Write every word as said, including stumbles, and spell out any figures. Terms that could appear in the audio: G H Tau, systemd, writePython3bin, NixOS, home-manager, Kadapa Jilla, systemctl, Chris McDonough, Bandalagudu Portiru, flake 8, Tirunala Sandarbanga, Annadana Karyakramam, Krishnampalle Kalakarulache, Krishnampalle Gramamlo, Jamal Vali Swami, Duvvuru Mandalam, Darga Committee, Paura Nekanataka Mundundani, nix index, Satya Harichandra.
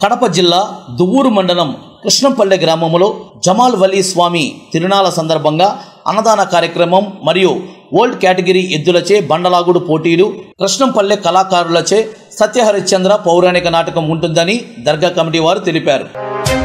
Kadapa Jilla, Duvvuru Mandalam, Krishnampalle Gramamlo, Jamal Vali Swami, Tirunala Sandarbanga, Annadana Karyakramam, Mariyu, World Category Eddulache, Bandalagudu Portiru, Krishnampalle Kalakarulache, Satya Harichandra, Paura Nekanataka Mundundani, Darga Committee War Teliparu.